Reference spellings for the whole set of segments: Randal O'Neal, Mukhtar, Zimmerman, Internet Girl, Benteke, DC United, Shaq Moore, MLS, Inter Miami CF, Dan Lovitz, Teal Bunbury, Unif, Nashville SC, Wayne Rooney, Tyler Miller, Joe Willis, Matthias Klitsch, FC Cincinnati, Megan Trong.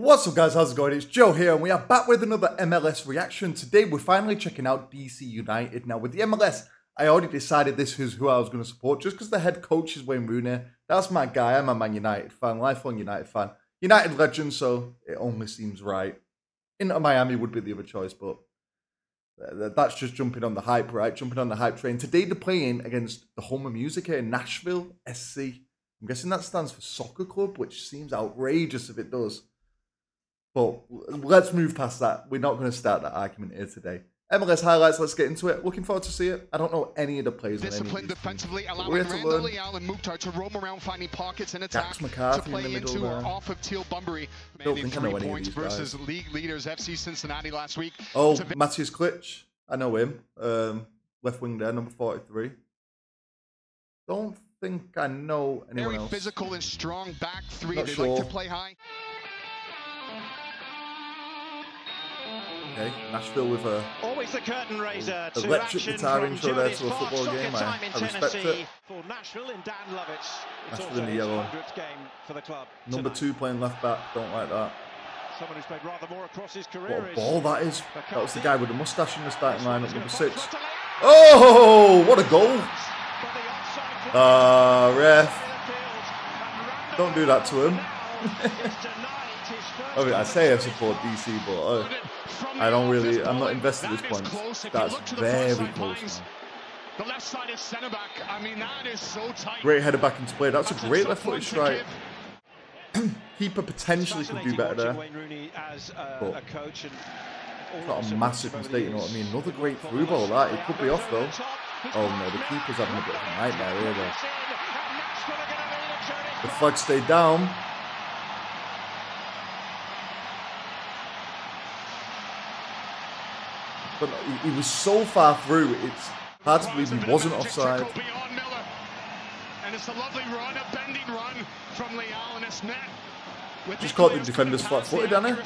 What's up guys, how's it going? It's Joe here and we are back with another MLS reaction. Today we're finally checking out DC United. Now with the MLS, I already decided this is who I was going to support just because the head coach is Wayne Rooney. That's my guy, I'm a Man United fan, lifelong United fan. United legend, so it only seems right. Inter Miami would be the other choice, but that's just jumping on the hype, right? Jumping on the hype train. Today they're playing against the home of music here in Nashville SC. I'm guessing that stands for soccer club, which seems outrageous if it does. But let's move past that. We're not going to start that argument here today. MLS highlights, let's get into it. Looking forward to see it. I don't know any of the players. Disciplined defensively, allowing Randal O'Neal and Mukhtar to roam around, finding pockets in attack to play in the middle, into or off of Teal Bunbury. Made 3 points versus league leaders FC Cincinnati last week. Oh, Matthias Klitsch. I know him. Left wing there, number 43. Don't think I know anyone else. Very physical and strong back three. They like to play high. Okay, Nashville with a always the curtain raiser to electric guitar intro there to a football game. I respect it. For Nashville in Dan Lovitz. Nashville in the yellow. Number 2 playing left back. Don't like that. Someone who's played rather more across his career. What a ball that is. That was the guy with the moustache in the starting lineup, number 6. Oh, what a goal! Ref. Don't do that to him. I mean, I say I support DC, but I don't really, I'm not invested at this point. That's very close. The left side is centre back. I mean, that is so tight. Great header back into play. That's a great left footed strike. Keeper potentially could do better there. But it's not a massive mistake, you know what I mean? Another great through ball, that. It could be off, though. Oh, no, the keeper's having a bit of a nightmare, really. The flag stayed down. But he was so far through, it's hard to believe he wasn't offside. Just caught the defenders flat-footed, hadn't he?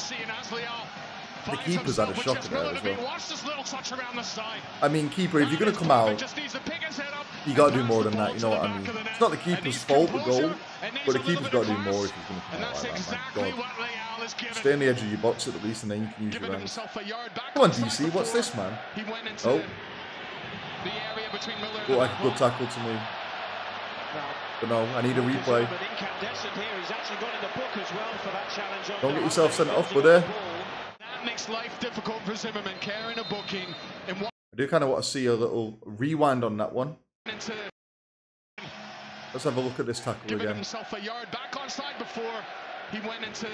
The keeper's had a shocker there as well. I mean, keeper, if you're going to come out, you got to do more than that, you know what I mean? It's not the keeper's fault, the goal, but the keeper's got to do more if he's going to come out like that, my God. Stay on the edge of your box at least, and then you can use your hands. Come on, DC, what's this, man? Oh. Looked like a good tackle to me. But no, I need a replay. Don't get yourself sent off, brother. That makes life difficult for Zimmerman, carrying a booking. I do kind of want to see a little rewind on that one. Let's have a look at this tackle again. Himself a yard back onside before he went into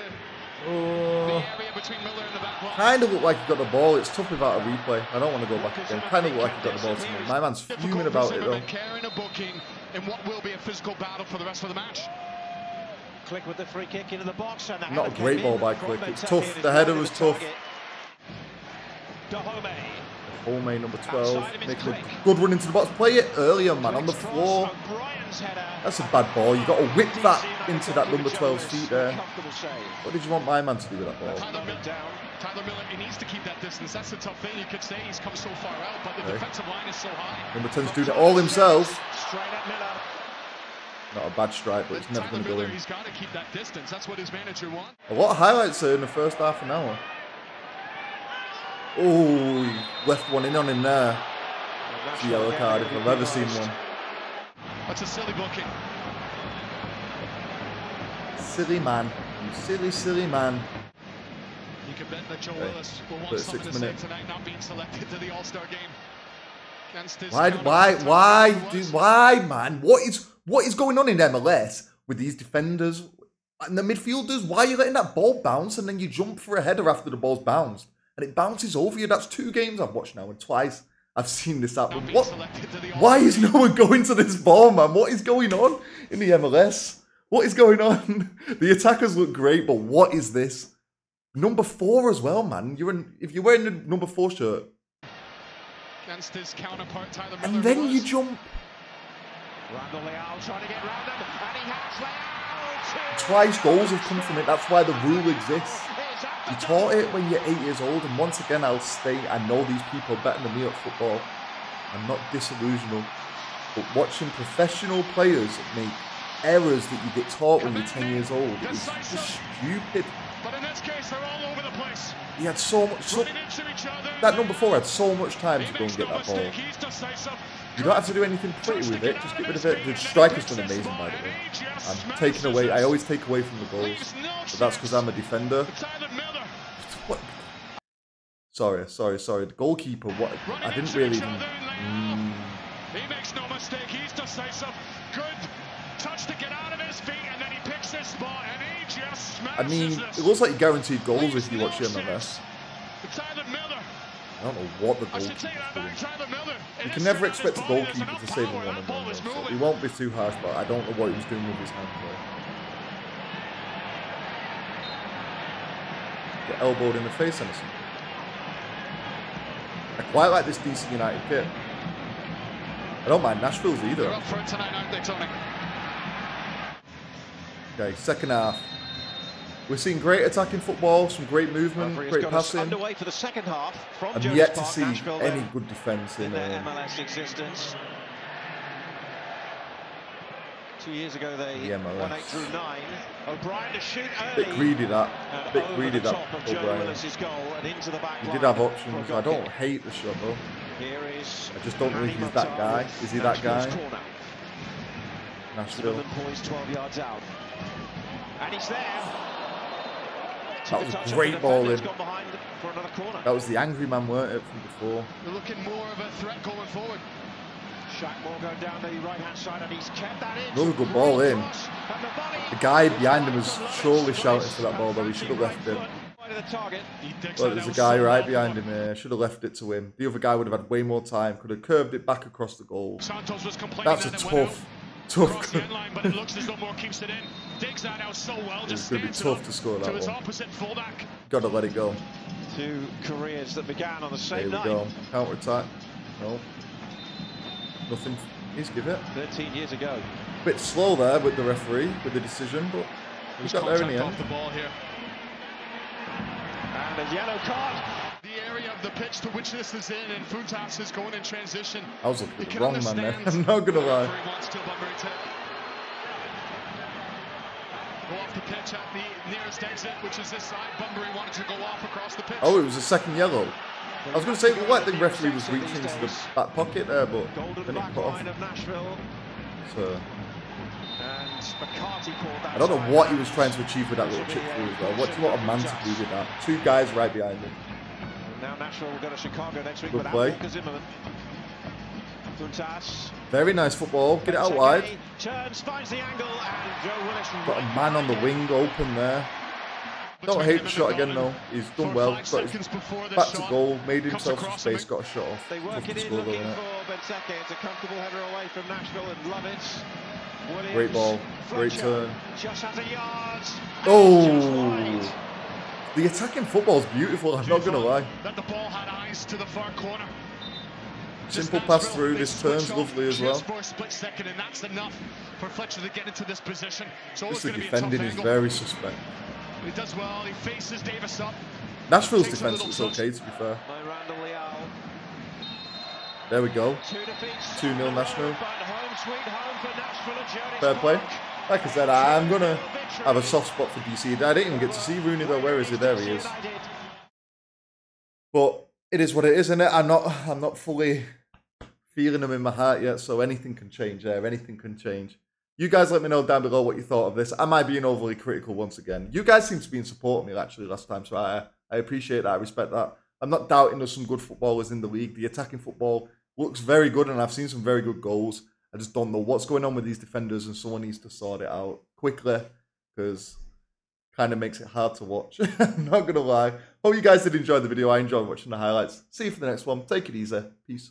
the area between Miller and the back line. Kind of looked like he got the ball. It's tough without a replay. I don't want to go back again. Kind of looked like he got the ball to me. My man's fuming about it though. Carrying a booking in what will be a physical battle for the rest of the match. Click with the free kick into the box, and not a great ball by Click. It's tough. The header was tough. Dahomey, number 12, making a good run into the box. Play it earlier, man, on the floor. That's a bad ball. You've got to whip that into that number 12's feet there. What did you want my man to do with that ball? Tyler Miller, he needs to keep that distance. That's a tough thing. You could say he's come so far out, but the defensive line is so high. Number 10's doing it all himself. Not a bad strike, but it's never going to go in. He's got to keep that distance. That's what his manager wants. A lot of highlights in the first half an hour. Oh, left one in on him there. It's a yellow card if I've ever seen one. That's a silly booking. Silly man. You silly, silly man. You can bet that Joe Willis will want something to say tonight, not being selected to the All-Star game. Why, man? What is going on in MLS with these defenders and the midfielders? Why are you letting that ball bounce and then you jump for a header after the ball's bounced? And it bounces over you. That's 2 games I've watched now, and twice I've seen this happen. What? Why is no one going to this ball, man? What is going on in the MLS? What is going on? The attackers look great, but what is this? Number 4 as well, man. If you're wearing the number 4 shirt, against his counterpart, Tyler Miller, and then you jump. Randal O'Neal trying to get round him, and he has. Twice goals have come from it. That's why the rule exists. You taught it when you're 8 years old, and once again I'll state I know these people are better than me at football. I'm not disillusional, but watching professional players make errors that you get taught when you're 10 years old is just stupid. But in this case, they're all over the place. He had so much... that number four had so much time to go and get that ball. You don't have to do anything pretty with it. Just get rid of it. The striker's done amazing, by the way. I'm taking away... I always take away from the goals. But that's because I'm a defender. What? Sorry. The goalkeeper, what? I didn't really even... He makes no mistake. He's decisive. Good touch to get out of his feet, and then he picks this ball, and he just smashes. I mean, it looks like guaranteed goals if you watch the MLS. I don't know what the goalkeeper's doing. You can never expect a goalkeeper to save a one-on-one. So he won't be too harsh, but I don't know what he was doing with his hand play. Get elbowed in the face, Anderson. I quite like this DC United kit. I don't mind Nashville's either. They're up for it tonight, aren't they, Tony? Okay, second half. We're seeing great attacking football, some great movement, great passing. Underway for the second half from Jones Park. I'm yet to see Nashville any good defence in their MLS existence. 2 years ago, they won 8 through 9. O'Brien to shoot early. Bit greedy that. Bit greedy that. O'Brien. He did have options. I don't hate the shot though. I just don't think he's that guy. Is he that guy? Nashville. That was a great ball in. That was the angry man, weren't it, from before? They're looking more of a threat going forward. Shaq Moore going down the right-hand side, and he's kept that in. Another good ball in. The guy behind him was surely shouting for that ball, though. He should have left him. Well, there's a guy right behind him here. Should have left it to him. The other guy would have had way more time. Could have curved it back across the goal. That's a tough. It's going to be tough to score that one. Got to let it go. Two careers that began on the same night. There we go. Counter attack. No. Nothing. Please give it. 13 years ago. Bit slow there with the referee, with the decision, but we got there in the end. And a yellow card. The area of the pitch to which this is in, and Futas is going in transition. I was looking at the wrong man there. I'm not going to lie. Go off the pitch at the nearest exit, which is this side. Bunbury wanted to go off across the pitch. Oh, it was a second yellow. I was going to say, well, what the referee was reaching into the back pocket there, but then he put off. So... I don't know what he was trying to achieve with that little chip through as well. What do you want a man to do with that? Two guys right behind him. Now Nashville will go to Chicago next week. Good play. Very nice football. Get it out wide. Got a man on the wing open there. Don't hate the shot again though. He's done well. He's back to goal. Made himself some space. Got a shot off. They work it in looking for Benteke. It's a comfortable header away from Nashville and Lovitz. Great ball, great turn. Oh! The attacking football is beautiful, I'm not going to lie. Simple pass through, this turn's lovely as well. This defending is very suspect. Nashville's defence looks okay, to be fair. There we go. 2-0 Nashville. Fair play. Like I said, I'm going to have a soft spot for DC. I didn't even get to see Rooney though. Where is he? There he is. But it is what it is, isn't it? I'm not fully feeling him in my heart yet, so anything can change there. Anything can change. You guys let me know down below what you thought of this. Am I being overly critical once again? You guys seem to be in support of me actually last time, so I appreciate that. I respect that. I'm not doubting there's some good footballers in the league. The attacking football looks very good, and I've seen some very good goals. I just don't know what's going on with these defenders, and someone needs to sort it out quickly because it kind of makes it hard to watch. I'm not going to lie. Hope you guys did enjoy the video. I enjoyed watching the highlights. See you for the next one. Take it easy. Peace.